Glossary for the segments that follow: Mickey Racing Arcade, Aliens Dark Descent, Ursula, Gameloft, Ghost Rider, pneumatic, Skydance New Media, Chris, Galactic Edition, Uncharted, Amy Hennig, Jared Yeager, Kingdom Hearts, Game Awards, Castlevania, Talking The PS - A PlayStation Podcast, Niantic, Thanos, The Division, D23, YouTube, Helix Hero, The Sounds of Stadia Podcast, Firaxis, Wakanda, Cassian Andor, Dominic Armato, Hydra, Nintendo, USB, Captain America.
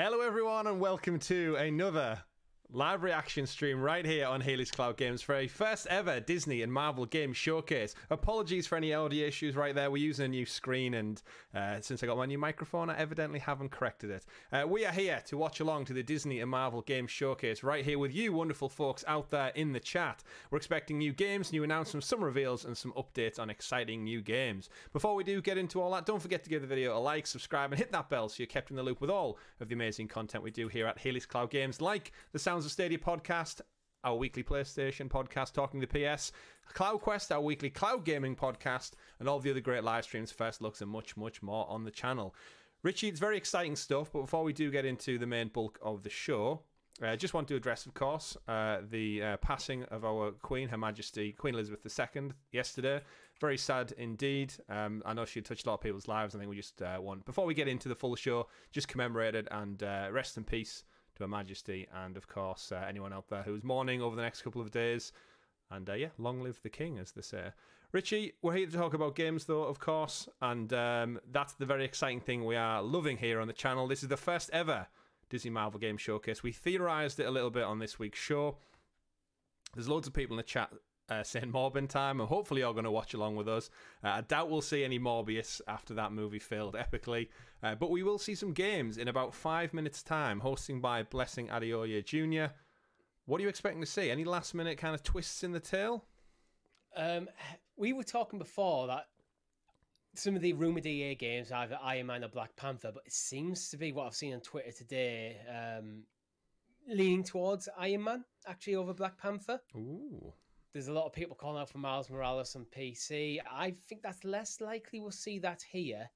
Hello everyone and welcome to another live reaction stream right here on Helix Cloud Games for a first ever Disney and Marvel Games Showcase. Apologies for any audio issues right there, we're using a new screen and since I got my new microphone I evidently haven't corrected it. We are here to watch along to the Disney and Marvel Games Showcase right here with you wonderful folks out there in the chat. We're expecting new games, new announcements, some reveals and some updates on exciting new games. Before we do get into all that, don't forget to give the video a like, subscribe and hit that bell so you're kept in the loop with all of the amazing content we do here at Helix Cloud Games, like the Sounds of Stadia podcast, our weekly PlayStation podcast Talking the PS, Cloud Quest, our weekly cloud gaming podcast, and all the other great live streams, first looks and much more on the channel. Richie, it's very exciting stuff, but before we do get into the main bulk of the show, I just want to address, of course, the passing of our Queen, Her Majesty Queen Elizabeth II, yesterday. Very sad indeed. I know she touched a lot of people's lives. I think we just want, before we get into the full show, just commemorate it and rest in peace to Her Majesty and, of course, anyone out there who's mourning over the next couple of days. And, yeah, long live the king, as they say. Richie, we're here to talk about games, though, of course, and that's the very exciting thing we are loving here on the channel. This is the first ever Disney Marvel Game Showcase. We theorised it a little bit on this week's show. There's loads of people in the chat saying Morbin time, and hopefully you're going to watch along with us. I doubt we'll see any Morbius after that movie failed epically, but we will see some games in about 5 minutes time, hosting by Blessing Adeoye Jr. What are you expecting to see? Any last minute kind of twists in the tail? We were talking before that some of the rumoured EA games, either Iron Man or Black Panther, but it seems to be what I've seen on Twitter today, leaning towards Iron Man, actually, over Black Panther. Ooh. There's a lot of people calling out for Miles Morales on PC. I think that's less likely we'll see that here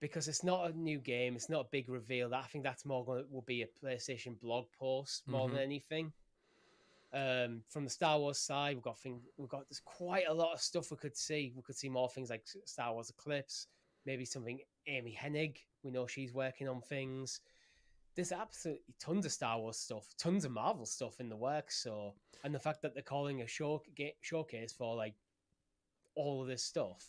because it's not a new game. It's not a big reveal. I think that's more going to will be a PlayStation blog post more than anything. From the Star Wars side, we've got there's quite a lot of stuff we could see. We could see more things like Star Wars Eclipse, maybe something Amy Hennig. We know she's working on things. There's absolutely tons of Star Wars stuff, tons of Marvel stuff in the works. So, and the fact that they're calling a showcase for like all of this stuff,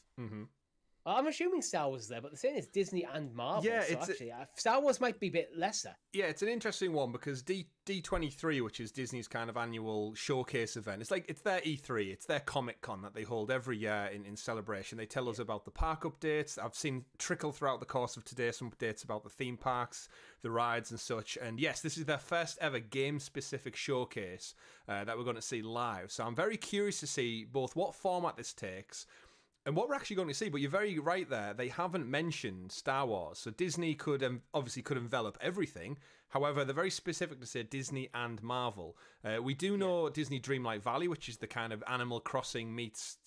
I'm assuming Star Wars is there, but the thing is Disney and Marvel. Yeah, so actually, Star Wars might be a bit lesser. Yeah, it's an interesting one because D23, which is Disney's kind of annual showcase event, it's their E3, it's their Comic Con that they hold every year in celebration. They tell us about the park updates. I've seen trickle throughout the course of today some updates about the theme parks, the rides and such. And yes, this is their first ever game-specific showcase that we're going to see live. So I'm very curious to see both what format this takes and what we're actually going to see, but you're very right there, they haven't mentioned Star Wars. So Disney obviously could envelop everything. However, they're very specific to say Disney and Marvel. We do know Disney Dreamlight Valley, which is the kind of Animal Crossing meets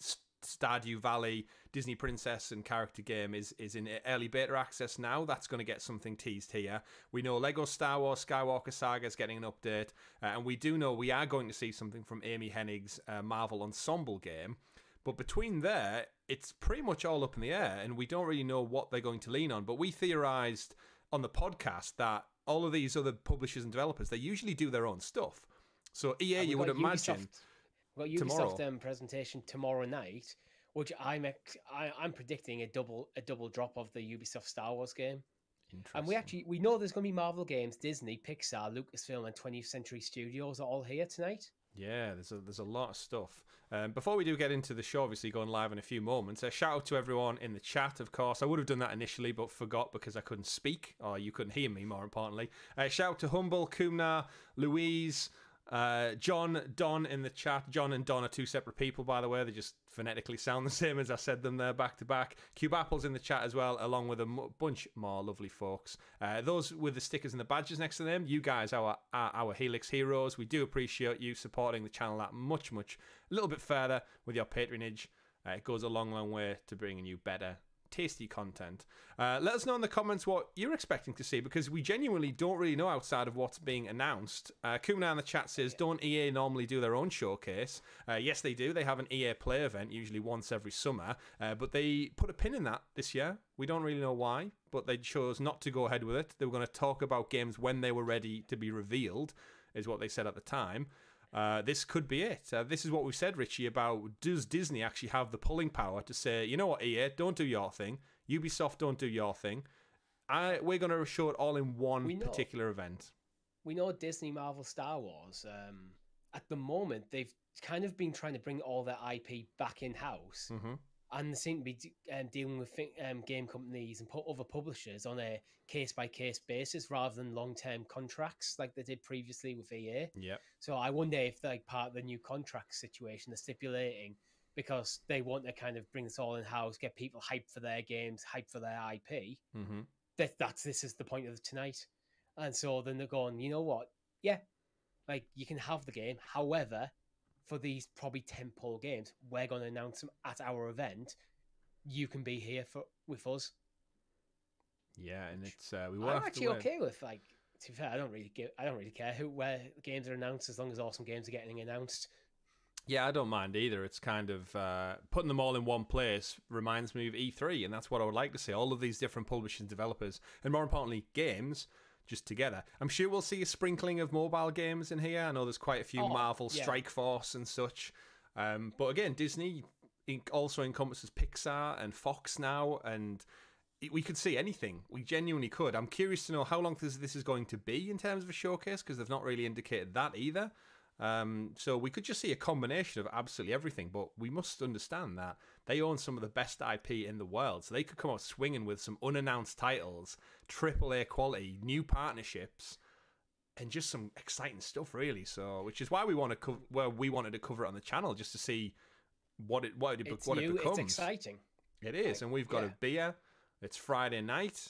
Stardew Valley, Disney Princess and character game is in early beta access now. That's going to get something teased here. We know Lego Star Wars Skywalker Saga is getting an update. And we do know we are going to see something from Amy Hennig's Marvel Ensemble game. But between there, it's pretty much all up in the air, and we don't really know what they're going to lean on. But we theorized on the podcast that all of these other publishers and developers, they usually do their own stuff. So EA, you would imagine, we've got Ubisoft presentation tomorrow night, which I'm predicting a double drop of the Ubisoft Star Wars game. And we know there's going to be Marvel games, Disney, Pixar, Lucasfilm, and 20th Century Studios are all here tonight. Yeah, there's a lot of stuff. Before we do get into the show, obviously going live in a few moments, a shout out to everyone in the chat, of course. I would have done that initially, but forgot because I couldn't speak, or you couldn't hear me, more importantly. Shout out to Humble, Kumna, Louise, John, Don in the chat. John and Don are two separate people, by the way. They just phonetically sound the same as I said them there back to back. Cube Apple's in the chat as well, along with a bunch more lovely folks. Those with the stickers and the badges next to them, you guys are our Helix heroes. We do appreciate you supporting the channel that much, a little bit further with your patronage. It goes a long way to bringing you better, tasty content. Let us know in the comments what you're expecting to see, because we genuinely don't really know outside of what's being announced. Kumna in the chat says, don't EA normally do their own showcase? Yes, they do. They have an EA Play event, usually once every summer, but they put a pin in that this year. We don't really know why, but they chose not to go ahead with it. They were going to talk about games when they were ready to be revealed, is what they said at the time. This could be it. This is what we've said, Richie, about does Disney actually have the pulling power to say, you know what, EA, don't do your thing. Ubisoft, don't do your thing. We're going to show it all in one particular event. We know Disney, Marvel, Star Wars. At the moment, they've kind of been trying to bring all their IP back in-house. Mm-hmm. And they seem to be dealing with game companies and other publishers on a case-by-case basis rather than long-term contracts like they did previously with EA. Yep. So I wonder if like part of the new contract situation they're stipulating, because they want to kind of bring this all in-house, get people hyped for their games, hyped for their IP, mm-hmm. This is the point of tonight. And so then they're going, you know what? Yeah, like you can have the game. However, for these probably tentpole games, we're going to announce them at our event. You can be here with us. Yeah, and it's I'm actually okay with, to be fair, I don't really care where games are announced as long as awesome games are getting announced. Yeah, I don't mind either. It's kind of putting them all in one place reminds me of E3, and that's what I would like to see. All of these different publishers, developers, and more importantly, games just together. I'm sure we'll see a sprinkling of mobile games in here. I know there's quite a few Marvel Strike Force and such. But again, Disney also encompasses Pixar and Fox now, and we could see anything. We genuinely could. I'm curious to know how long this is going to be in terms of a showcase, because they've not really indicated that either. So we could just see a combination of absolutely everything, but we must understand that they own some of the best IP in the world, so they could come out swinging with some unannounced titles, AAA quality, new partnerships, and just some exciting stuff, really. So, which is why we want to cover it on the channel, just to see what it becomes. It's exciting. It is, and we've got a beer. It's Friday night.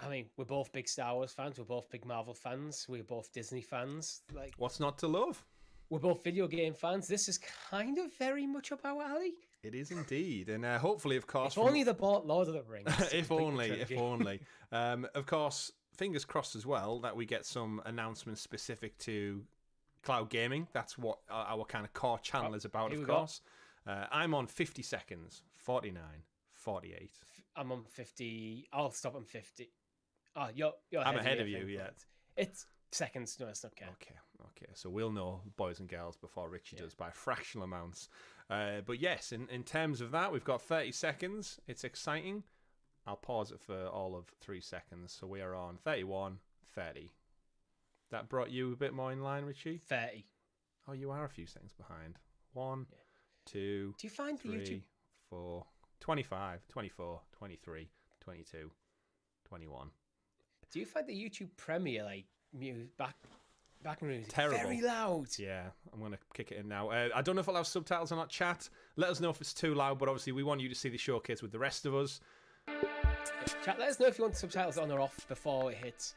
I mean, we're both big Star Wars fans. We're both big Marvel fans. We're both Disney fans. Like, what's not to love? We're both video game fans. This is kind of very much up our alley. It is indeed. And hopefully, of course... If only they bought Lord of the Rings. If only, if only. Of course, fingers crossed as well that we get some announcements specific to cloud gaming. That's what our kind of core channel is about, of course. I'm on 50 seconds, 49, 48. I'm on 50. I'll stop on 50. Oh, you're I'm ahead of you, yeah. It's... seconds, no, it's not okay. Okay, so we'll know, boys and girls, before Richie does by fractional amounts. But yes, in terms of that, we've got 30 seconds. It's exciting. I'll pause it for all of 3 seconds. So we are on 31, 30. That brought you a bit more in line, Richie? 30. Oh, you are a few seconds behind. 1, 2, do you find 3, YouTube... 4, 25, 24, 23, 22, 21. Do you find the YouTube Premiere, like, background music terrible, very loud. Yeah, I'm gonna kick it in now. I don't know if I'll have subtitles on that chat. Let us know if it's too loud, but obviously we want you to see the showcase with the rest of us. Chat, let us know if you want subtitles on or off before it hits.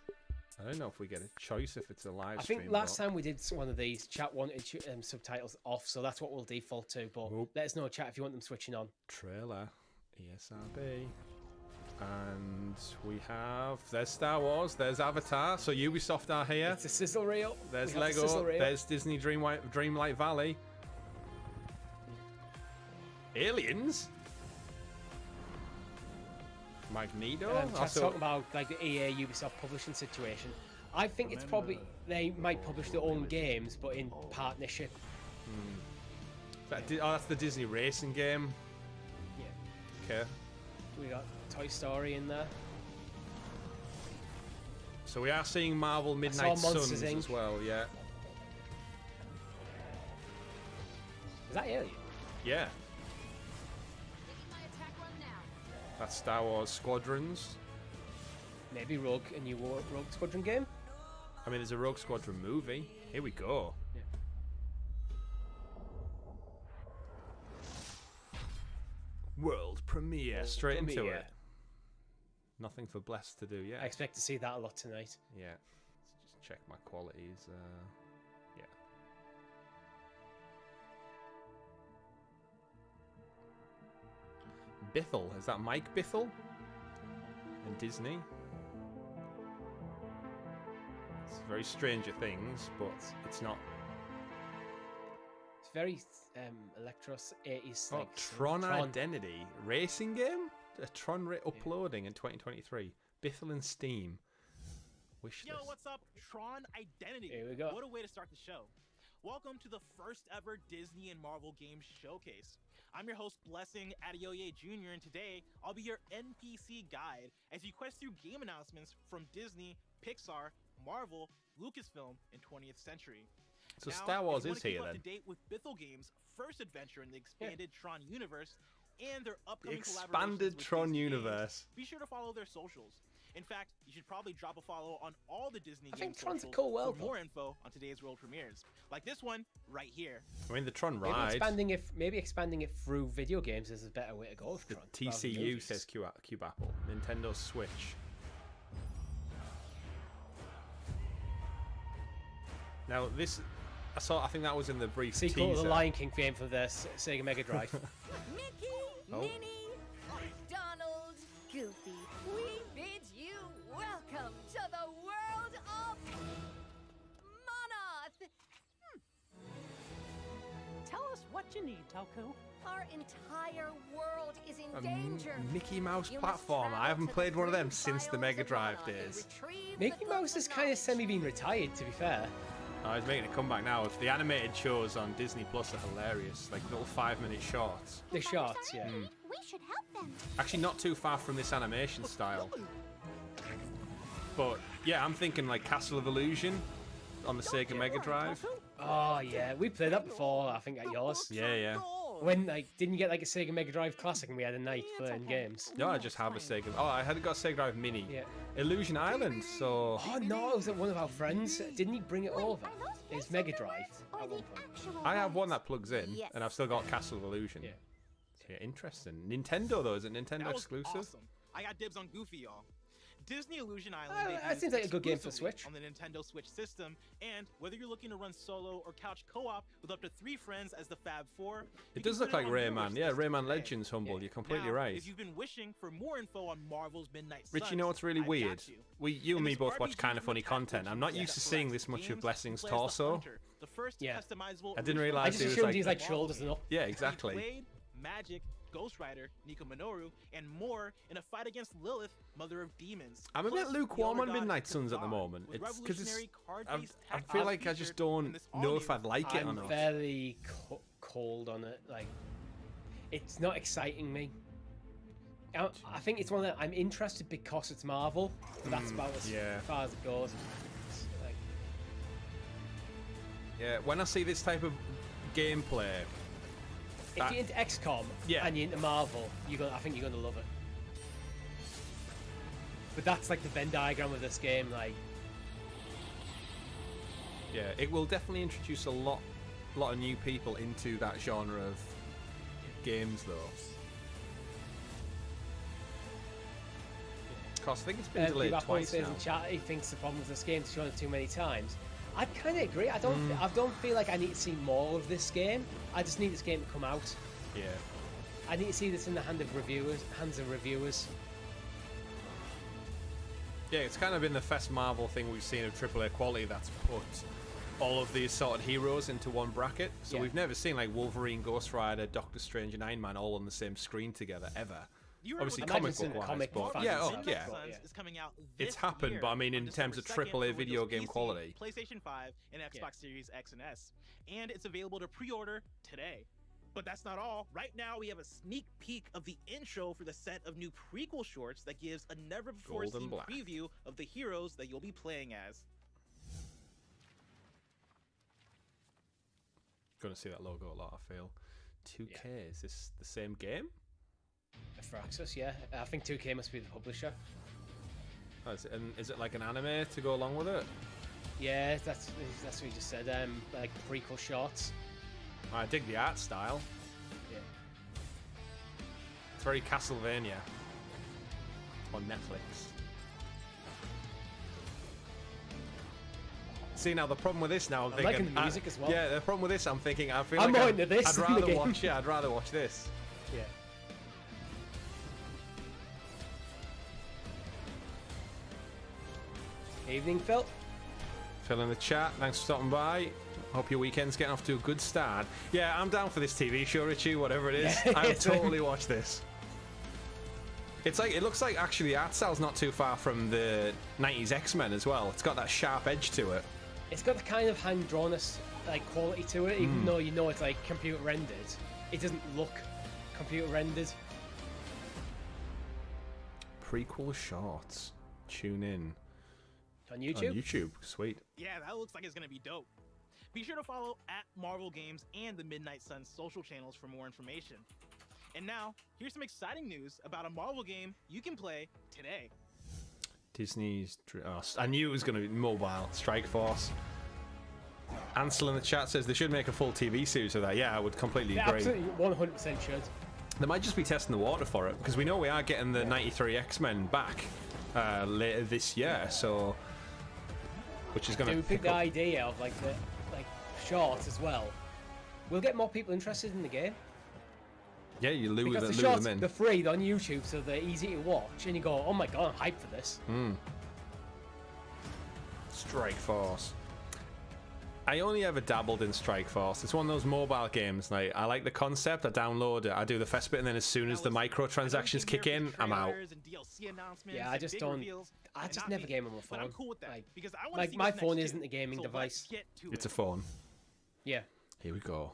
I don't know if we get a choice if it's a live stream. I think last time we did one of these, chat wanted subtitles off, so that's what we'll default to. But let us know, chat, if you want them switching on. Trailer, ESRB. And we have, there's Star Wars, there's Avatar, so Ubisoft are here. It's a sizzle reel. There's Lego, there's Disney Dreamlight Valley. Aliens? Magneto? Also talking about like the EA Ubisoft publishing situation. I think it's probably, they might publish their own games, but in partnership. Oh, that's the Disney racing game. Yeah. Okay. We got Toy Story in there. So we are seeing Marvel Midnight Suns as well, yeah. Is that Alien? Yeah. That's Star Wars Squadrons. Maybe Rogue, a new Rogue Squadron game? I mean, there's a Rogue Squadron movie. Here we go. Yeah. World premiere, straight into it. Nothing for Bless to do, yeah. I expect to see that a lot tonight. Yeah. Let's just check my qualities. Yeah. Bithell. Is that Mike Bithell? And Disney? It's very Stranger Things, but it's not. It's very electros 80s. Oh, Tron Identity. Racing game? A Tron uploading in 2023. Bithell and Steam. Wish. Yo, what's up? Tron Identity. Here we go. What a way to start the show. Welcome to the first ever Disney and Marvel Games Showcase. I'm your host, Blessing Adeoye Jr., and today I'll be your NPC guide as you quest through game announcements from Disney, Pixar, Marvel, Lucasfilm, and 20th Century. So now, Star Wars is here then. To date with Bithell Games' first adventure in the expanded Tron universe and their upcoming expanded Tron universe. Games, be sure to follow their socials. In fact, you should probably drop a follow on all the Disney games Tron's a cool world, for more info on today's world premieres, like this one right here. I mean, the Tron ride. Maybe expanding it through video games is a better way to go. The Tron. TCU says Cube Apple, Nintendo Switch. Now this, I think that was in the brief teaser. Sequel to the Lion King theme for this Sega Mega Drive. Mickey, Minnie, Donald, Goofy, we bid you welcome to the world of Monoth. Tell us what you need, Taku. Our entire world is in danger. Mickey Mouse platform. I haven't played one of them since the Mega Drive days. Mickey Mouse has kind of semi-been retired, to be fair. Oh, he's making a comeback now. If the animated shows on Disney Plus are hilarious, like little 5-minute shorts. The shorts, yeah. We should help them. Actually, not too far from this animation style. But yeah, I'm thinking like Castle of Illusion on the Sega Mega Drive. Oh yeah, we played that before. I think at yours. Yeah, yeah. When like, didn't you get like a Sega Mega Drive Classic and we had a night playing games? No, I just have a Sega. Oh, I had got a Sega Drive Mini. Yeah. Illusion Island. So. Oh no, it was at one of our friends. Didn't he bring it over? It's Mega Drive. At one point. I have one that plugs in, and I've still got Castle of Illusion. Yeah. So, yeah, interesting. Nintendo though, is it Nintendo exclusive? Awesome. I got dibs on Goofy, y'all. Disney Illusion Island that seems like a good game for Switch. On the Nintendo Switch system, and whether you're looking to run solo or couch co-op with up to 3 friends as the Fab Four, it does look like Rayman. Yeah, Rayman Legends, Humble. Yeah. You're completely right. If you've been wishing for more info on Marvel's Midnight Suns, Rich, you know what's really weird? You and me both watch kind of funny content. I'm not used to seeing this much of Blessing's torso. I didn't realize I just assumed he's like shoulders and all. Yeah, exactly. Magic, Ghost Rider, Nekominoru, and more in a fight against Lilith, Mother of Demons. I'm a bit lukewarm on Midnight Suns at the moment. It's because I feel like I just don't know if I'd like it or not. I'm fairly cold on it. Like, it's not exciting me. I think it's one that I'm interested because it's Marvel. But that's about as far as it goes. Like... Yeah, when I see this type of gameplay. If you're into XCOM and you're into Marvel, I think you're gonna love it. But that's like the Venn diagram of this game, like. Yeah, it will definitely introduce a lot of new people into that genre of games, though. Cause I think it's been delayed twice now. In chat, he thinks the problem with this game is shown too many times. I kind of agree. I don't feel like I need to see more of this game. I just need this game to come out. Yeah. I need to see this in the hands of reviewers. Yeah, it's kind of been the first Marvel thing we've seen of AAA quality that's put all of these sorted heroes into one bracket. So we've never seen like Wolverine, Ghost Rider, Doctor Strange, and Iron Man all on the same screen together ever. Obviously, comic book wise, yeah. Is coming out this it's happened, year, but I mean, in terms of AAA video game quality, PlayStation 5 and Xbox Series X and S, and it's available to pre-order today. But that's not all. Right now, we have a sneak peek of the intro for the set of new prequel shorts that gives a never-before-seen preview of the heroes that you'll be playing as. Gonna see that logo a lot. I feel. 2K is this the same game? Firaxis, yeah. I think 2K must be the publisher. Oh, is it like an anime to go along with it? Yeah, that's what you just said. Like prequel shorts. Oh, I dig the art style. Yeah. It's very Castlevania on Netflix. See now the problem with this now I'm thinking liking the music as well. Yeah, the problem with this I'm thinking I feel I'm like into this I'd rather watch I'd rather watch this. Yeah. Evening, Phil. Phil in the chat, thanks for stopping by. Hope your weekend's getting off to a good start. Yeah, I'm down for this TV show, Richie, whatever it is. I'll totally watch this. It's like, it looks like actually the art style's not too far from the 90s X-Men as well. It's got that sharp edge to it. It's got the kind of hand-drawnness like quality to it, even though you know it's like computer rendered. It doesn't look computer rendered. Prequel shorts. Tune in. On YouTube? On YouTube. Sweet. Yeah, that looks like it's going to be dope. Be sure to follow at Marvel Games and the Midnight Suns social channels for more information. And now, here's some exciting news about a Marvel game you can play today. Disney's... Oh, I knew it was going to be mobile. Strike Force. Ansel in the chat says they should make a full TV series of that. Yeah, I would completely agree. Absolutely, 100% should. They might just be testing the water for it, because we know we are getting the 93 X-Men back later this year, so... Which is going to... I do think the idea of, like, the shorts as well, we'll get more people interested in the game. Yeah, you lure them in. Because the shorts, they're free, they're on YouTube, so they're easy to watch, and you go, oh my god, I'm hyped for this. Strike Force. I only ever dabbled in Strike Force. It's one of those mobile games. Like, I like the concept, I download it, I do the first bit, and then as soon as the microtransactions kick in, I'm out. Yeah, I just don't. I just never game on my phone. I'm cool with that, because I like my phone isn't a gaming device. It's a phone. Yeah. Here we go.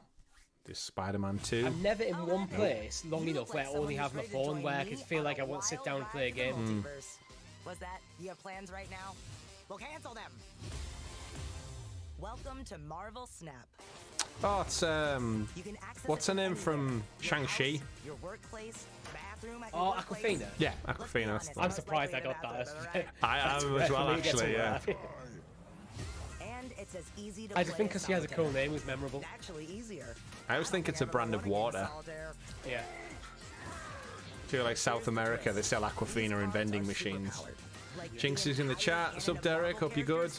This Spider-Man 2. I'm never in one place long enough where I only have my phone, where I can feel like I won't sit down and play a game. Was that? You have plans right now? We'll cancel them. Welcome to Marvel Snap. Oh, it's what's her name from Shang-Chi? Oh, Awkwafina. Yeah, Awkwafina. I'm surprised I got that. I am as well, actually. Yeah. And it's as easy to I just think because she has a cool name, was memorable. Actually easier. I always think it's a brand of water. Yeah. I feel like South America, they sell Awkwafina in vending machines. Jinx is in the chat. What's up, Derek? Hope you're good.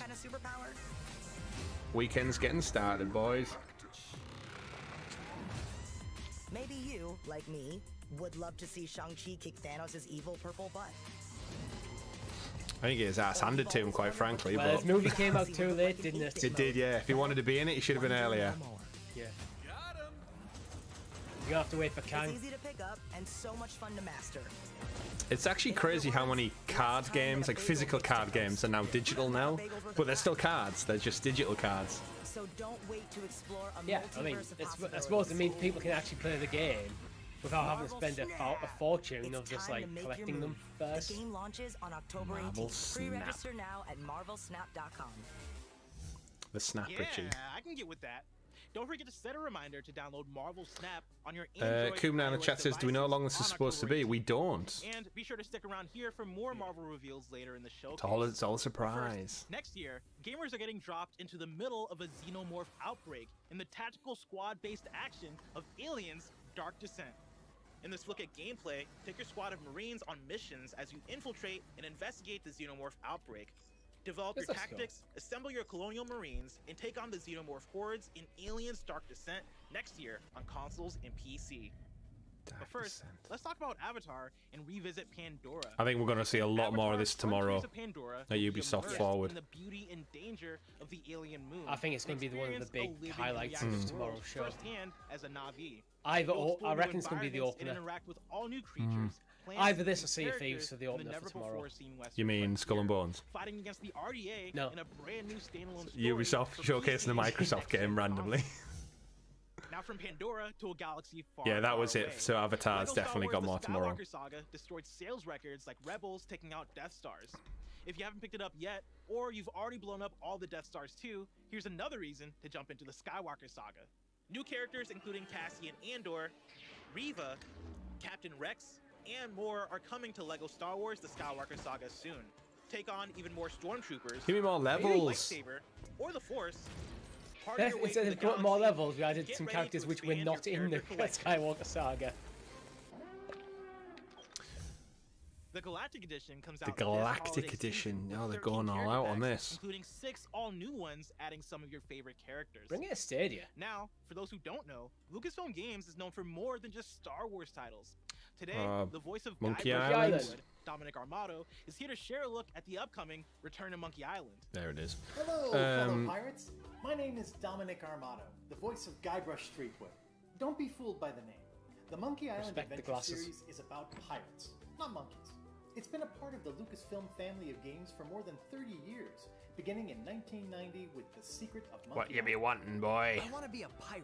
Weekend's getting started, boys. Maybe you, like me, would love to see Shang-Chi kick Thanos' evil purple butt. I think his ass handed to him, quite frankly. Well, this movie came out too late, didn't it? It did, yeah. If he wanted to be in it, he should have been earlier. Yeah. Got him. You have to wait for Kang. It's easy to pick up and so much fun to master. It's actually crazy how many card games, like physical card games, are now digital now, but they're still cards. They're just digital cards. So don't wait to explore a yeah, I mean, it's, I suppose it means people can actually play the game without having to spend a fortune of just like collecting them first. The game launches on October 18th. Pre-register now at marvelsnap.com. The Snap, Richie. Yeah, I can get with that. Don't forget to set a reminder to download Marvel Snap on your Android. Kumna in the chat says, do we know how long this is supposed to be? We don't. And be sure to stick around here for more Marvel reveals later in the show. It's all a surprise. First, next year, gamers are getting dropped into the middle of a xenomorph outbreak in the tactical squad-based action of Aliens Dark Descent. In this look at gameplay, take your squad of Marines on missions as you infiltrate and investigate the xenomorph outbreak. Develop your tactics, assemble your colonial marines, and take on the xenomorph hordes in Aliens Dark Descent next year on consoles and PC. But first, let's talk about Avatar and revisit Pandora. I think we're going to see a lot more of this tomorrow at Ubisoft Forward. The beauty and danger of the alien moon. I think it's going to be one of the big highlights of tomorrow's show. As a Navi. I reckon it's going to be the opener. Interact with all new creatures. Either this or Sea of Thieves for the opener for tomorrow. You mean Skull and Bones? Fighting against the RDA in a brand new standalone story. Ubisoft showcasing a Microsoft game randomly. Now from Pandora to a galaxy far away. Yeah, that was it. So Avatar's definitely got more tomorrow. Skywalker Saga destroyed sales records like Rebels taking out Death Stars. If you haven't picked it up yet, or you've already blown up all the Death Stars too, here's another reason to jump into the Skywalker Saga. New characters including Cassian Andor, Reva, Captain Rex, and more are coming to Lego Star Wars The Skywalker Saga soon. Take on even more stormtroopers. Give me more levels. Or the Force. Instead of putting more levels, we added some characters which were not in the Skywalker Saga. The Galactic Edition comes out. The Galactic Edition. Oh, they're going all out on this. Including 6 all new ones, adding some of your favorite characters. Bring it to Stadia. Now, for those who don't know, Lucasfilm Games is known for more than just Star Wars titles. Today, the voice of Monkey Island, Dominic Armato, is here to share a look at the upcoming Return to Monkey Island. There it is. Hello, fellow pirates. My name is Dominic Armato, the voice of Guybrush Threepwood. Don't be fooled by the name. The Monkey Island adventure series is about pirates, not monkeys. It's been a part of the Lucasfilm family of games for more than 30 years, beginning in 1990 with The Secret of Monkey Island. What you be wanting, boy? I want to be a pirate.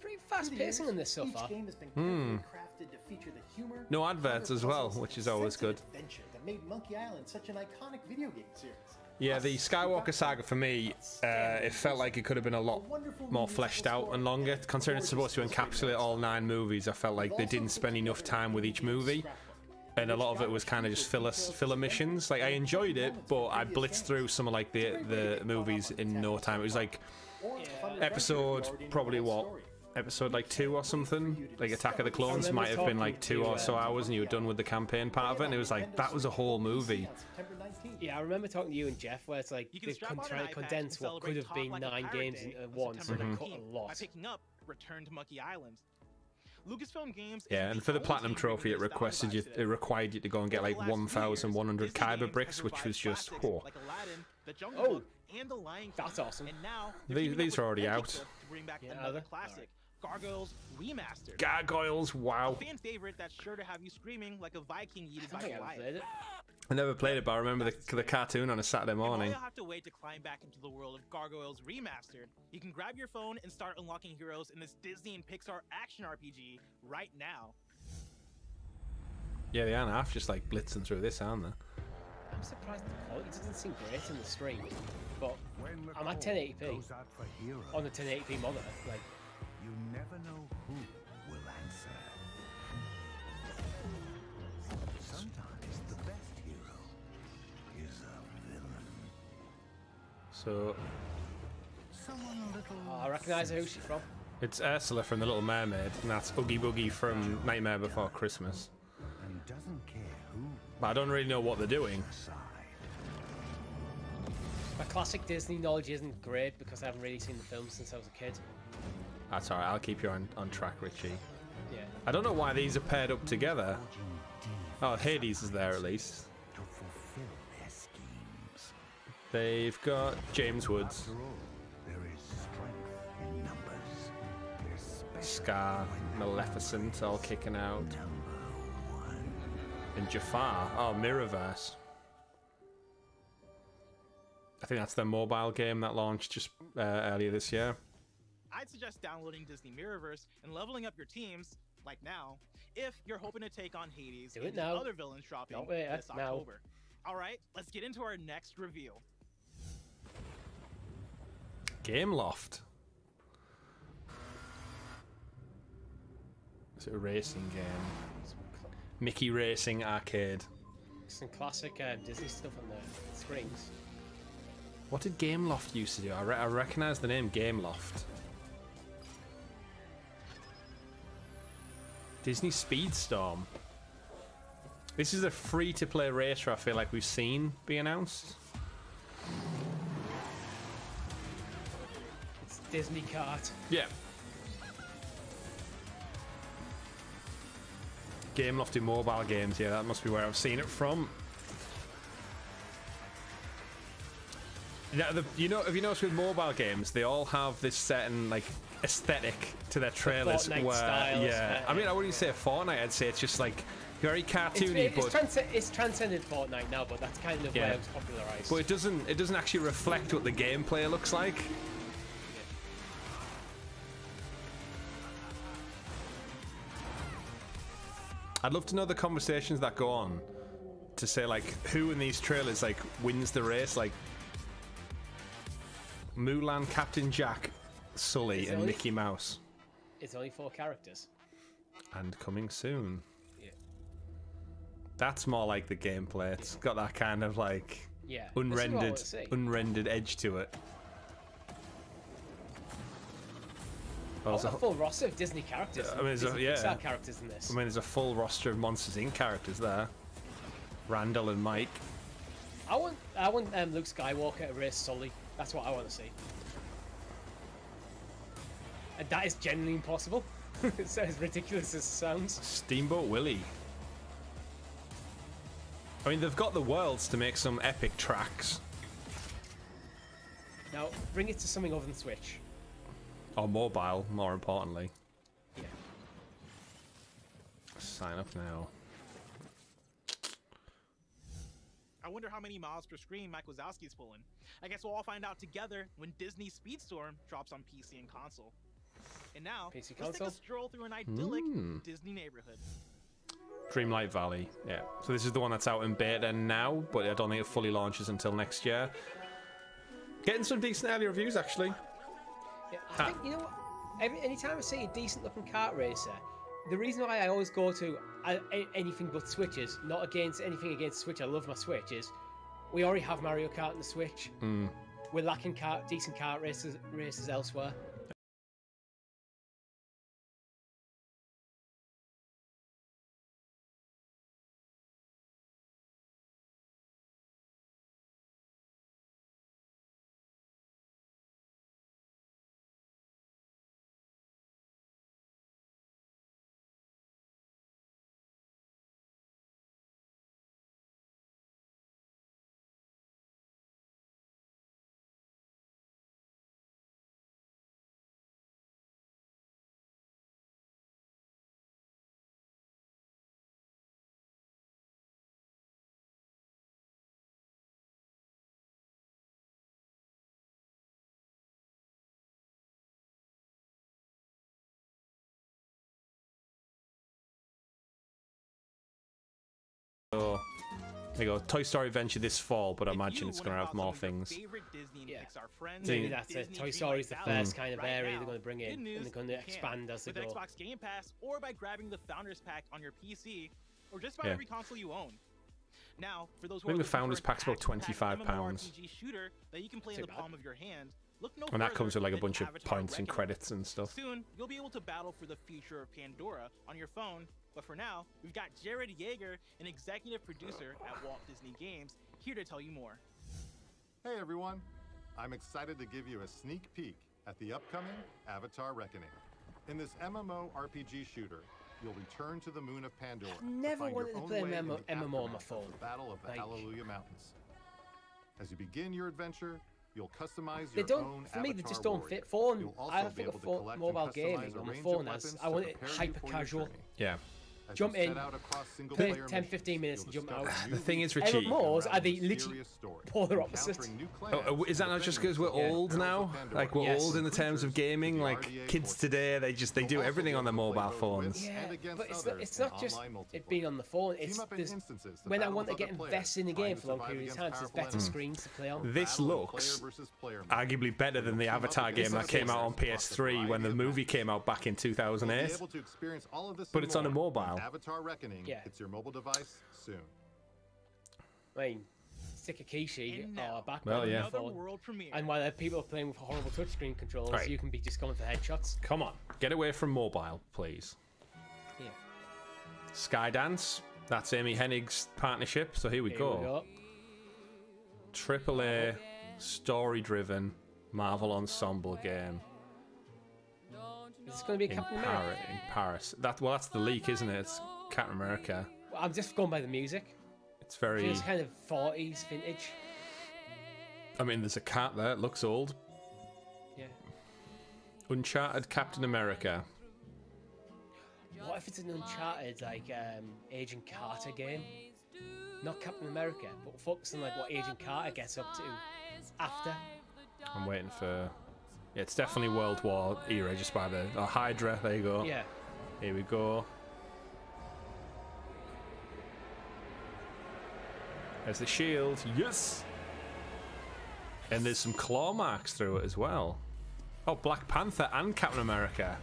Pretty fast pacing in this so far. Each game has been carefully crafted to feature the humor, no adverts as well, which is always good. Adventure that made Monkey Island such an iconic video game series. Yeah, the Skywalker Saga for me, it felt like it could have been a lot more fleshed out and longer. Considering it's supposed to encapsulate all 9 movies, I felt like they didn't spend enough time with each movie. And a lot of it was kind of just filler missions. Like, I enjoyed it, but I blitzed through some of like the movies in no time. It was like episode like 2 or something, like Attack of the Clones might have been like 2 or so hours, and you were done with the campaign part of it, and it was like, that was a whole movie. Yeah, I remember talking to you and Jeff where it's like they've tried to condense what could have been 9 games into one, so they cut a lot. By picking up Return to Monkey Island. Lucasfilm Games. Yeah, and for the Platinum Trophy, it required you to go and get like 1,100 Kyber bricks, which was just whoa. Oh, that's awesome. These are already out. Another classic, Gargoyles Remastered. Gargoyles, wow. Fan favorite that's sure to have you screaming like a Viking yeeted by Goliath. I never played it, but I remember the cartoon on a Saturday morning. You don't have to wait to climb back into the world of Gargoyles Remastered. You can grab your phone and start unlocking heroes in this Disney and Pixar action RPG right now. Yeah, they aren't half just like blitzing through this, aren't they? I'm surprised the quality doesn't seem great in the stream, but I'm at 1080p on the 1080p monitor. Like, you never know who will answer. Sometimes the best hero is a villain. So, I recognise who she's from. It's Ursula from The Little Mermaid, and that's Oogie Boogie from Nightmare Before Christmas. And doesn't care who. But I don't really know what they're doing. My classic Disney knowledge isn't great because I haven't really seen the films since I was a kid. That's alright, I'll keep you on track, Richie. Yeah. I don't know why these are paired up together. Oh, Hades is there at least. They've got James Woods. Scar, Maleficent, all kicking out. And Jafar. Oh, Mirrorverse. I think that's their mobile game that launched just earlier this year. I'd suggest downloading Disney Mirrorverse and leveling up your teams, like now, if you're hoping to take on Hades and the other villains dropping this October. All right, let's get into our next reveal. Gameloft. It's a racing game. Mickey Racing Arcade. Some classic Disney stuff on the screens. What did Gameloft used to do? I recognise the name Gameloft. Disney Speedstorm. This is a free-to-play racer I feel like we've seen be announced. It's Disney Kart. Yeah. Gameloft in mobile games. Yeah, that must be where I've seen it from. Now, you know, if you notice with mobile games, they all have this certain like aesthetic to their trailers. The where, styles, yeah, I mean, I wouldn't say Fortnite. I'd say it's just like very cartoony. It's transcended Fortnite now, but that's kind of where it was popularized. But it doesn't actually reflect what the gameplay looks like. I'd love to know the conversations that go on to say like who in these trailers like wins the race, like. Mulan, Captain Jack, Sully, and Mickey Mouse. It's only 4 characters. And coming soon. Yeah. That's more like the gameplay. It's got that kind of like unrendered edge to it. Also, a full roster of Disney characters. I mean, there's Pixar characters in this. I mean, there's a full roster of Monsters Inc. characters there. Randall and Mike. I want Luke Skywalker to race Sully. That's what I want to see. And that is genuinely impossible. It's as ridiculous as it sounds. Steamboat Willie. I mean, they've got the worlds to make some epic tracks. Now, bring it to something other than Switch. Or mobile, more importantly. Yeah. Sign up now. wonder how many miles per screen Mike Wazowski's pulling. I guess we'll all find out together when Disney Speedstorm drops on PC and console. And now, let's take a stroll through an idyllic Disney neighborhood. Dreamlight Valley, yeah. So this is the one that's out in beta now, but I don't think it fully launches until next year. Getting some decent early reviews, actually. Yeah, I think, you know, anytime I see a decent-looking kart racer, the reason why I always go to anything but Switches, not against anything against Switch, I love my Switch, is we already have Mario Kart on the Switch. We're lacking decent kart races elsewhere. So, there you go. Toy Story Adventure this fall, but I imagine it's going to have more things. Yeah. Maybe that's it. Toy Story's the first kind of area they're going to bring in, and they're going to expand as they go. With Xbox Game Pass, or by grabbing the Founders Pack on your PC, or just by every console you own. Now, for those who I think the Founders Pack's about £25. And that comes with like a bunch of points and credits and stuff. Soon, you'll be able to battle for the future of Pandora on your phone. But for now, we've got Jared Yeager, an executive producer at Walt Disney Games, here to tell you more. Hey everyone, I'm excited to give you a sneak peek at the upcoming Avatar Reckoning. In this MMORPG shooter, you'll return to the moon of Pandora. I've never wanted to play an MMO on my phone. The Battle of the Hallelujah Mountains. As you begin your adventure, you'll customize your own avatar. For me, they just don't fit phone. I don't think of mobile gaming on the phone as I want it hyper casual. Yeah. Jump in, 10-15 minutes and jump out. The thing is, Richie, MMOs are the literally polar opposite. Oh, is that not just because we're old now? Like we're old in the terms of gaming. Like kids today, they do everything on their mobile phones. Yeah, but it's not just it being on the phone. It's when I want to get invested in the game for long periods of time, there's better screens to play on. This looks arguably better than the Avatar game that came out on PS3 when the movie came out back in 2008. But it's on a mobile. Avatar Reckoning. Yeah. It's your mobile device soon. I mean, Sekkikishi are back on another world premiere. And while people are playing with horrible touchscreen controls, you can be just going for headshots. Come on, get away from mobile, please. Yeah. Skydance. That's Amy Hennig's partnership. So here we go. AAA, story-driven, Marvel Ensemble game. It's going to be Captain America in Paris. Well, that's the leak, isn't it? It's Captain America. Well, I'm just going by the music. It's very. It's kind of 40s vintage. I mean, there's a cat there. It looks old. Yeah. Uncharted Captain America. What if it's an Uncharted like Agent Carter game? Not Captain America, but focusing like what Agent Carter gets up to after. I'm waiting for. Yeah, it's definitely World War era, just by the Hydra. There you go. Yeah. Here we go. There's the shield. Yes. And there's some claw marks through it as well. Oh, Black Panther and Captain America.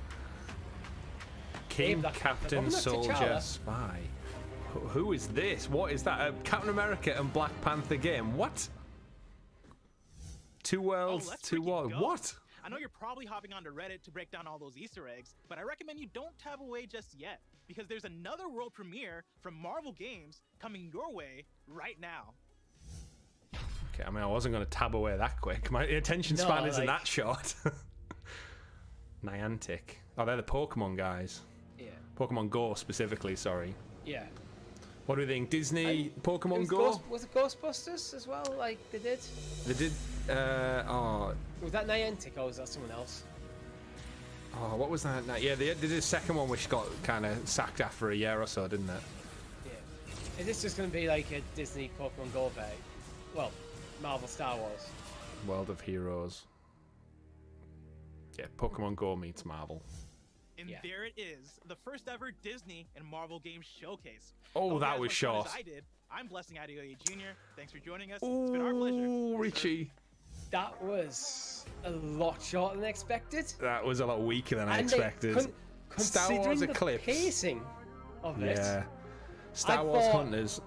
King, Captain, Soldier, Spy. Who is this? What is that? Captain America and Black Panther game. What? Two worlds, two wars. What? I know you're probably hopping onto Reddit to break down all those Easter eggs, but I recommend you don't tab away just yet, because there's another world premiere from Marvel Games coming your way right now. Okay, I mean, I wasn't going to tab away that quick. My attention span isn't that short. Niantic. Oh, they're the Pokemon guys. Yeah. Pokemon Go specifically, sorry. Yeah. What do we think? Disney, Pokemon Go? Was it Ghostbusters as well? Like, they did? They did. Was that Niantic or was that someone else? Oh, what was that? Yeah, they did a second one which got kind of sacked after a year or so, didn't it? Yeah. Is this just going to be like a Disney Pokemon Go thing? Well, Marvel Star Wars. World of Heroes. Yeah, Pokemon Go meets Marvel. And yeah, there it is, the first ever Disney and Marvel Games Showcase. Oh, that was short. I'm Blessing Adeoye Jr. Thanks for joining us. Ooh, it's been our pleasure. Oh, Richie. That was a lot shorter than expected. That was a lot weaker than I expected. Star Wars Eclipse. The pacing of it. Yeah. Star Wars Hunters.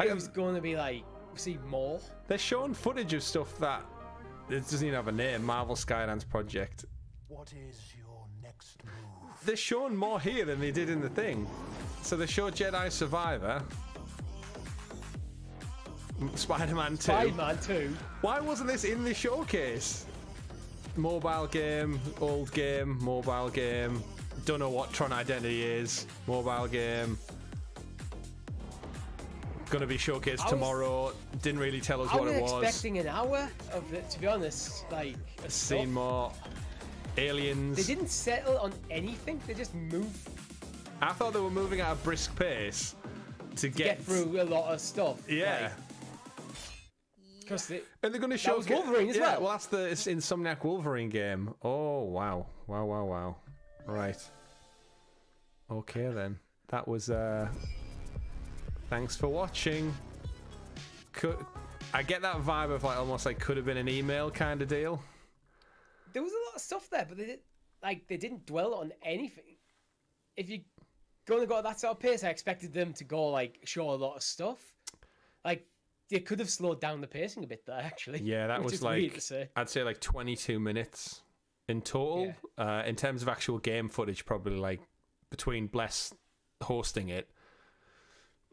It was going to be like, see more. They're showing footage of stuff that it doesn't even have a name. Marvel Skydance Project. What is your next move? They're showing more here than they did in the thing. So they showed Jedi Survivor, Spider-Man 2. Spider-Man 2. Why wasn't this in the showcase? Mobile game, old game, mobile game. Don't know what Tron Identity is. Mobile game. Gonna be showcased tomorrow. Didn't really tell us what it was. I was expecting an hour of it, to be honest. Like, seen more aliens. They didn't settle on anything. They just moved. I thought they were moving at a brisk pace to get through a lot of stuff. Yeah. Like, and they're going to show Wolverine as well. Well, that's the Insomniac Wolverine game. Oh wow, wow, wow, wow. Right. Okay then. That was. Thanks for watching. I get that vibe of like almost like could have been an email kind of deal. There was a lot of stuff there, but they didn't dwell on anything. If you're going to go at that sort of pace, I expected them to go like show a lot of stuff. Like they could have slowed down the pacing a bit there, actually. Yeah, that was like I'd say like 22 minutes in total. Yeah. In terms of actual game footage, probably like between Bless hosting it,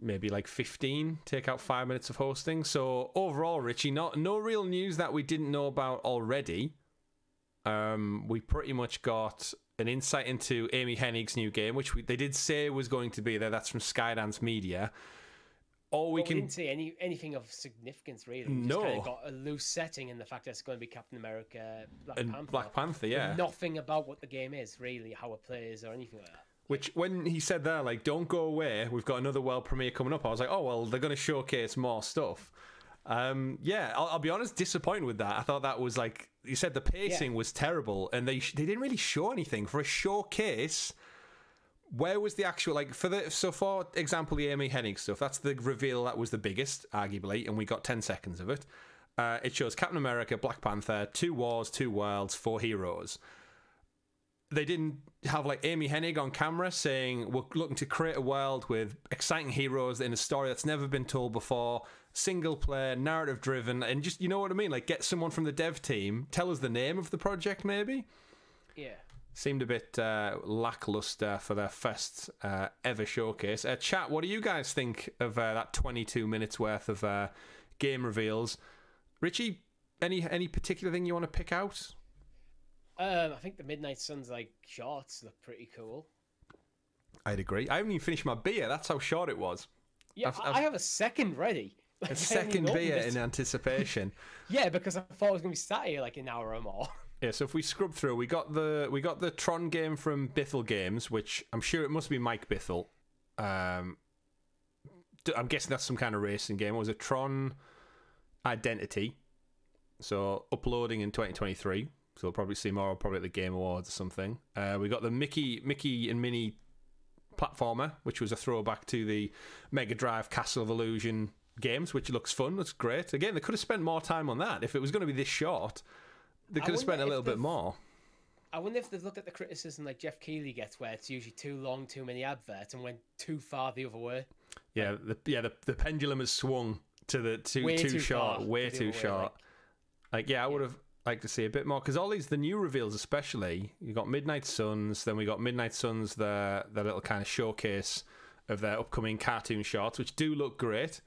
maybe like 15, take out 5 minutes of hosting. So overall, Richie, no real news that we didn't know about already. We pretty much got an insight into Amy Hennig's new game, which they did say was going to be there. That's from Skydance Media. We didn't see anything of significance, really. We just kind of got a loose setting and the fact that it's going to be Captain America, Black Panther, yeah. Nothing about what the game is, really, how it plays or anything like that. Which, when he said there, like, don't go away, we've got another world premiere coming up, I was like, oh, well, they're going to showcase more stuff. Yeah, I'll be honest, disappointed with that. I thought that was, like, you said the pacing was terrible, and they didn't really show anything. For a showcase, where was the actual, like, for example, the Amy Hennig stuff, that's the reveal that was the biggest, arguably, and we got 10 seconds of it. It shows Captain America, Black Panther, 2 wars, 2 worlds, 4 heroes. They didn't have like Amy Hennig on camera saying we're looking to create a world with exciting heroes in a story that's never been told before, single player, narrative driven, and just, you know what I mean, like get someone from the dev team, tell us the name of the project maybe. Yeah, seemed a bit lackluster for their first ever showcase. Chat, what do you guys think of that 22 minutes worth of game reveals? Richie, any particular thing you want to pick out? I think the Midnight Suns like shorts look pretty cool. I'd agree. I haven't even finished my beer. That's how short it was. Yeah, I have a second ready. Like, a second beer in anticipation. Yeah, because I thought it was gonna be sat here like an hour or more. Yeah. So if we scrub through, we got the Tron game from Bithell Games, which I'm sure it must be Mike Bithell. I'm guessing that's some kind of racing game. It was a Tron Identity. So uploading in 2023. So we'll probably see more at the Game Awards or something. We got the Mickey and Minnie platformer, which was a throwback to the Mega Drive Castle of Illusion games, which looks fun. Looks great. Again, they could have spent more time on that. If it was going to be this short, they could have spent a little bit more. I wonder if they've looked at the criticism like Jeff Keighley gets, where it's usually too long, too many adverts, and went too far the other way. Yeah, like, the pendulum has swung to the way too short. Like yeah, I would have like to see a bit more, because all these new reveals, especially you got Midnight Suns, then we got Midnight Suns, the little kind of showcase of their upcoming cartoon shorts, which do look great.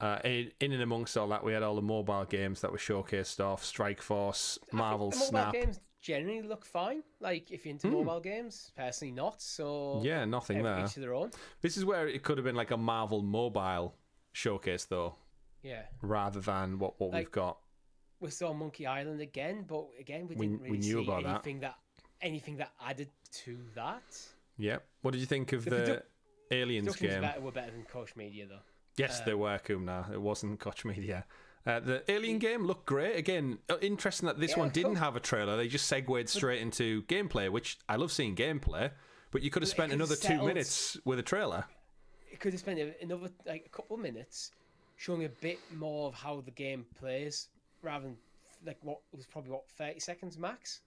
In and amongst all that, we had all the mobile games that were showcased off. Strike Force, Marvel Snap. Mobile games generally look fine. Like if you're into mobile games, personally not. So yeah, nothing there. Each to their own. This is where it could have been like a Marvel mobile showcase, though. Yeah. Rather than what like, we've got. We saw Monkey Island again, but again we didn't really see anything that added to that. Yeah. What did you think of the Aliens game. Were better than Koch Media, though. Yes, they were, Kumna. It wasn't Koch Media. The Alien game looked great. Again, interesting that this one didn't have a trailer. They just segued straight into gameplay, which I love seeing gameplay, but you could have spent another 2 minutes with a trailer. It could have spent another like a couple of minutes showing a bit more of how the game plays rather than like what was probably, what, 30 seconds max?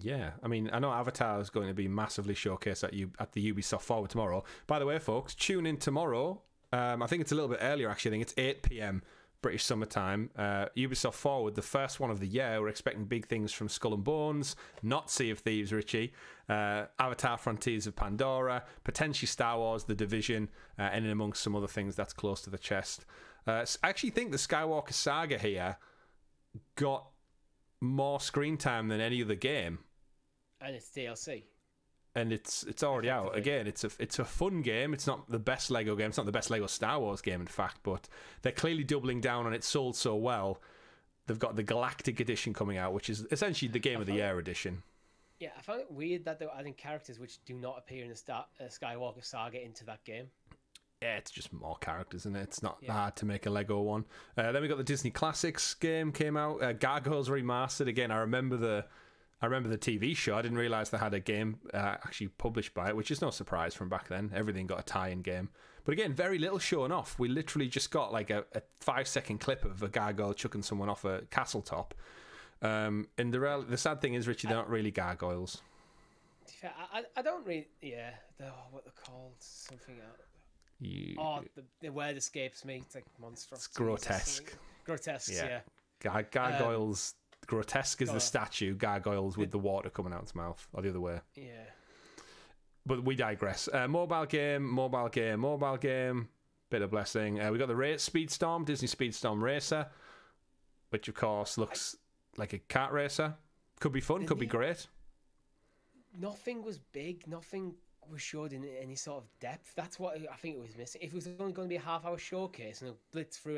Yeah, I mean, I know Avatar is going to be massively showcased at the Ubisoft Forward tomorrow. By the way, folks, tune in tomorrow. I think it's a little bit earlier, actually. I think it's 8 p.m. British summertime. Ubisoft Forward, the first one of the year. We're expecting big things from Skull and Bones, not Sea of Thieves, Richie, Avatar Frontiers of Pandora, potentially Star Wars, The Division, and amongst some other things that's close to the chest. I actually think the Skywalker Saga here got more screen time than any other game. And it's DLC. And it's already out. Again, it's a fun game. It's not the best Lego game. It's not the best Lego Star Wars game, in fact, but they're clearly doubling down on it. Sold so well. They've got the Galactic Edition coming out, which is essentially the Game of the Year edition. Yeah, I found it weird that they were adding characters which do not appear in the Skywalker Saga into that game. Yeah, it's just more characters, isn't it? It's not hard to make a Lego one. Then we got the Disney Classics game came out. Gargoyles Remastered. Again, I remember the TV show. I didn't realise they had a game actually published by it, which is no surprise from back then. Everything got a tie-in game. But again, very little showing off. We literally just got like a 5-second clip of a gargoyle chucking someone off a castle top. And the sad thing is, Richie, they're not really gargoyles. I don't really... Yeah. What they're called. Something else. The word escapes me. It's like monstrous. It's grotesque. Grotesque, yeah. Gargoyles... Grotesque is the statue, gargoyles with the water coming out of its mouth, or the other way. Yeah. But we digress. Mobile game. Bit of blessing. We got the Speedstorm, Disney Speedstorm Racer, which of course looks like a kart racer. Could be fun, could be great. Nothing was big, nothing was showed in any sort of depth. That's what I think it was missing. If it was only going to be a half-hour showcase and it blitzed through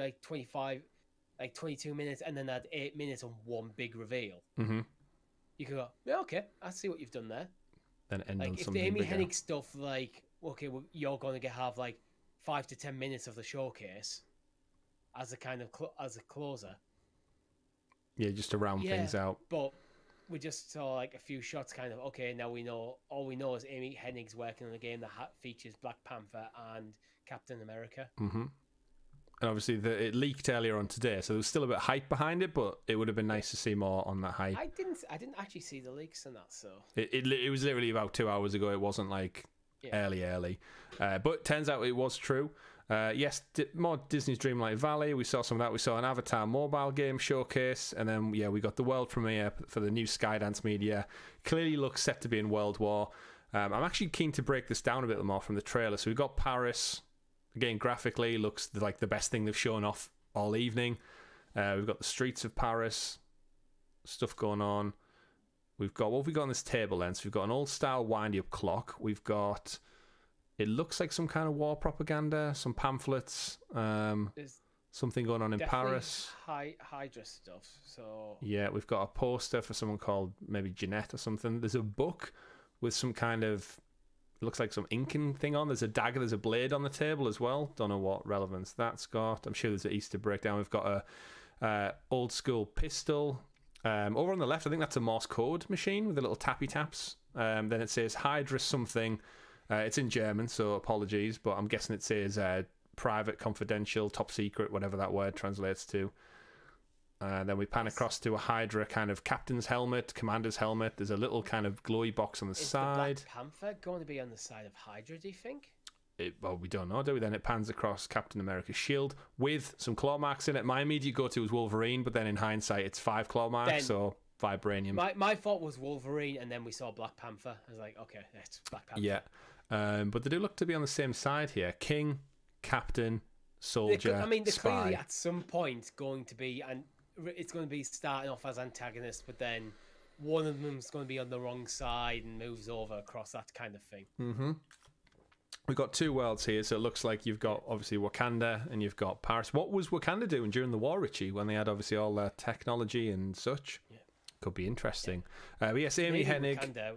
like 22 minutes and then had 8 minutes on one big reveal. Mm-hmm. You could go, yeah, okay, I see what you've done there. Then end on something bigger. If the Amy Hennig stuff, like, okay, well, you're going to have like 5 to 10 minutes of the showcase as a kind of closer. Yeah, just to round things out. But we just saw like a few shots, kind of. Okay, now we know. All we know is Amy Hennig's working on a game that features Black Panther and Captain America. Mm-hmm. And obviously, it leaked earlier on today, so there was still a bit of hype behind it, but it would have been nice to see more on that hype. I didn't actually see the leaks and that, so... It was literally about 2 hours ago. It wasn't, like, early. But turns out it was true. Yes, more Disney's Dreamlight Valley. We saw some of that. We saw an Avatar mobile game showcase. And then, yeah, we got the world premiere for the new Skydance Media. Clearly looks set to be in World War. I'm actually keen to break this down a bit more from the trailer. So we've got Paris... Again, graphically, looks like the best thing they've shown off all evening. We've got the streets of Paris, stuff going on. We've got, what have we got on this table then? So we've got an old-style wind-up clock. We've got, it looks like some kind of war propaganda, some pamphlets, something going on in Paris. Hydra stuff, so... Yeah, we've got a poster for someone called maybe Jeanette or something. There's a book with some kind of... Looks like some inking thing on. There's a dagger. There's a blade on the table as well. Don't know what relevance that's got. I'm sure there's an Easter breakdown. We've got a old school pistol. Over on the left, I think that's a Morse code machine with the little tappy taps. Then it says Hydra something. It's in German, so apologies, but I'm guessing it says private, confidential, top secret, whatever that word translates to. Then we pan across to a Hydra kind of captain's helmet, commander's helmet. There's a little kind of glowy box on the side. Is the Black Panther going to be on the side of Hydra, do you think? Well, we don't know, do we? Then it pans across Captain America's shield with some claw marks in it. My immediate go-to was Wolverine, but then in hindsight, it's 5 claw marks, so vibranium. My thought was Wolverine, and then we saw Black Panther. I was like, okay, it's Black Panther. Yeah, but they do look to be on the same side here. King, Captain, Soldier, I mean, they're spy. Clearly at some point going to be... and. It's going to be starting off as antagonists, but then one of them's going to be on the wrong side and moves over across, that kind of thing. Mm-hmm. We've got two worlds here, so it looks like you've got, obviously, Wakanda and you've got Paris. What was Wakanda doing during the war, Richie, when they had, obviously, all their technology and such? Yeah. Could be interesting. But yes, Amy Hennig... Wakanda,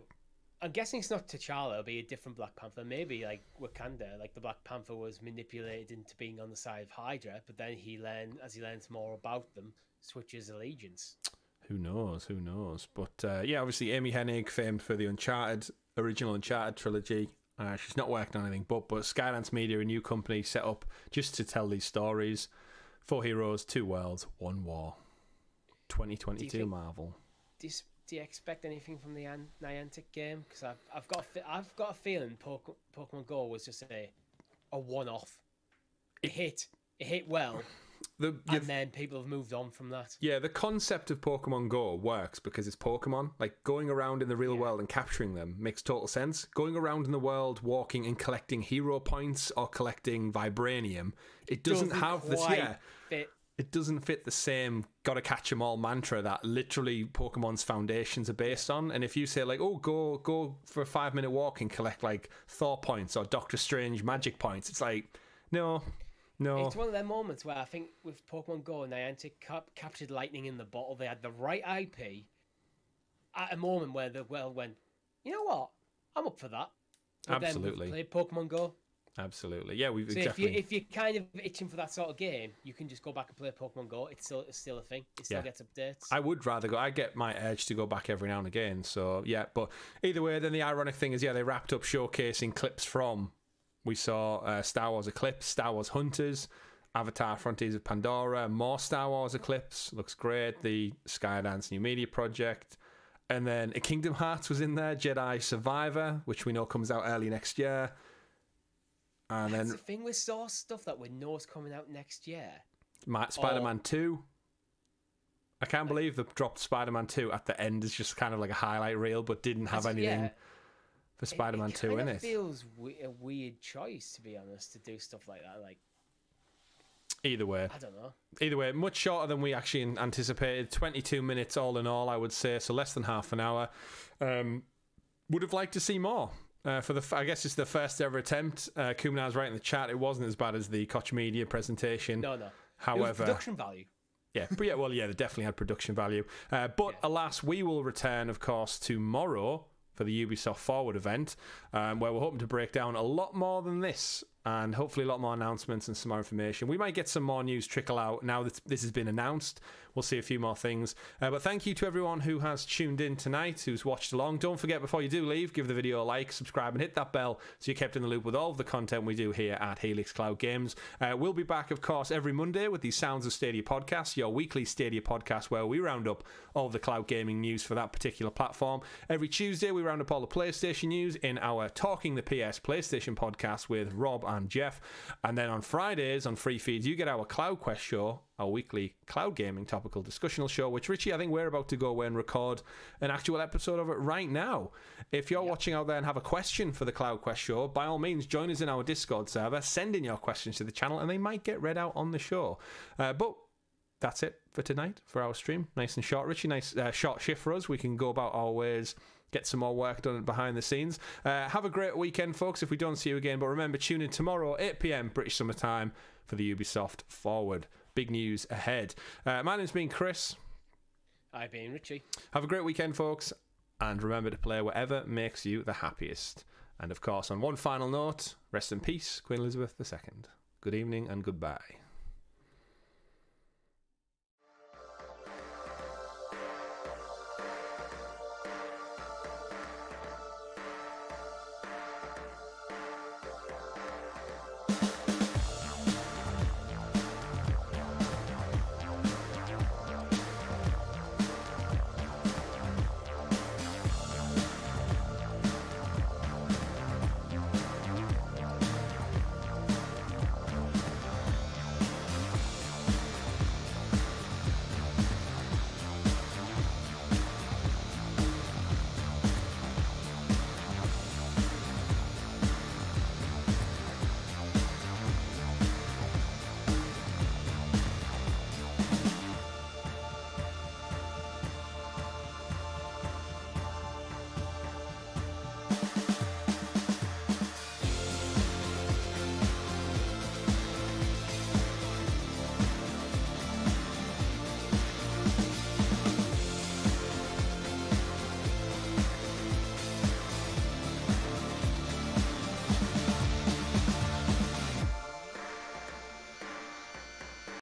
I'm guessing it's not T'Challa, it'll be a different Black Panther. Maybe like Wakanda, like the Black Panther was manipulated into being on the side of Hydra, but then he learned, as he learns more about them, switches allegiance. Who knows? Who knows? But yeah, obviously Amy Hennig, famed for the original Uncharted trilogy. She's not working on anything but Skydance Media, a new company set up just to tell these stories. 4 heroes, 2 worlds, 1 war. 2022 Marvel. Do you expect anything from the Niantic game? Because I've got a feeling Pokemon Go was just a one-off. It hit well. And then people have moved on from that. Yeah, the concept of Pokemon Go works because it's Pokemon. Like, going around in the real world and capturing them makes total sense. Going around in the world, walking and collecting hero points or collecting vibranium, it doesn't have this. Yeah, fit. It doesn't fit the same "gotta catch 'em all" mantra that literally Pokemon's foundations are based on. And if you say like, "Oh, go for a 5-minute walk and collect like Thor points or Doctor Strange magic points," it's like, no. No. It's one of their moments where I think with Pokemon Go, Niantic captured lightning in the bottle. They had the right IP at a moment where the world went, you know what? I'm up for that. But absolutely. Then we've played Pokemon Go. Absolutely. Yeah, we've exactly. If you're kind of itching for that sort of game, you can just go back and play Pokemon Go. It's still a thing. It still gets updates. I would rather go. I get my urge to go back every now and again. So yeah, but either way, then the ironic thing is, yeah, they wrapped up showcasing clips from. We saw Star Wars Eclipse, Star Wars Hunters, Avatar Frontiers of Pandora, more Star Wars Eclipse, looks great, the Skydance New Media project, and then Kingdom Hearts was in there, Jedi Survivor, which we know comes out early next year. And that's then the thing with Star stuff that we know is coming out next year. Spider-Man 2. I can't believe they dropped Spider-Man 2 at the end. It's just kind of like a highlight reel, but didn't have anything... Yeah. For Spider-Man 2 in it. It feels a weird choice, to be honest, to do stuff like that. Like, either way, I don't know. Either way, much shorter than we actually anticipated. 22 minutes all in all, I would say, so less than half an hour. Would have liked to see more. I guess it's the first ever attempt. Kumanar's right in the chat. It wasn't as bad as the Koch Media presentation. No. However, it was production value. Yeah, but yeah, well, yeah, they definitely had production value. But alas, we will return, of course, tomorrow for the Ubisoft Forward event, where we're hoping to break down a lot more than this, and hopefully a lot more announcements and some more information. We might get some more news trickle out now that this has been announced. We'll see a few more things. But thank you to everyone who has tuned in tonight, who's watched along. Don't forget, before you do leave, give the video a like, subscribe, and hit that bell so you're kept in the loop with all of the content we do here at Helix Cloud Games. We'll be back, of course, every Monday with the Sounds of Stadia podcast, your weekly Stadia podcast where we round up all of the cloud gaming news for that particular platform. Every Tuesday, we round up all the PlayStation news in our Talking the PS PlayStation podcast with Rob and Jeff, and then on Fridays on Free Feeds you get our Cloud Quest show, our weekly cloud gaming topical discussional show, which, Richie, I think we're about to go away and record an actual episode of it right now. If you're watching out there and have a question for the Cloud Quest show, by all means join us in our Discord server, send in your questions to the channel and they might get read out on the show. But that's it for tonight, for our stream. Nice and short, Richie. Nice short shift for us. We can go about our ways, get some more work done behind the scenes. Have a great weekend, folks, if we don't see you again. But remember, tune in tomorrow, 8 PM British Summer Time, for the Ubisoft Forward. Big news ahead. My name's been Chris. I've been Richie. Have a great weekend, folks. And remember to play whatever makes you the happiest. And, of course, on one final note, rest in peace, Queen Elizabeth II. Good evening and goodbye.